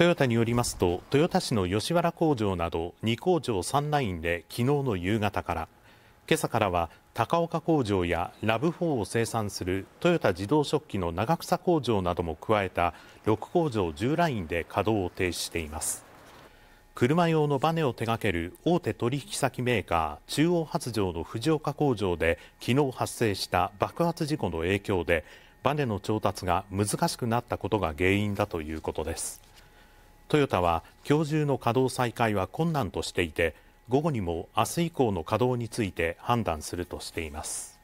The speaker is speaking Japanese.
トヨタによりますと、豊田市の吉原工場など2工場3ラインで昨日の夕方から、今朝からは高岡工場やRAV4を生産するトヨタ自動食器の長草工場なども加えた6工場10ラインで稼働を停止しています。車用のバネを手掛ける大手取引先メーカー中央発條の藤岡工場で昨日発生した爆発事故の影響でバネの調達が難しくなったことが原因だということです。トヨタは今日中の稼働再開は困難としていて、午後にも明日以降の稼働について判断するとしています。